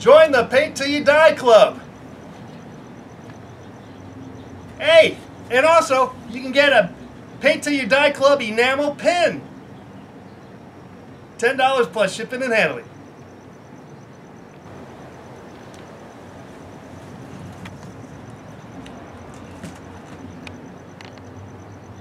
Join the Paint Till You Die Club. Hey, and also you can get a Paint Till You Die Club enamel pin. $10 plus shipping and handling.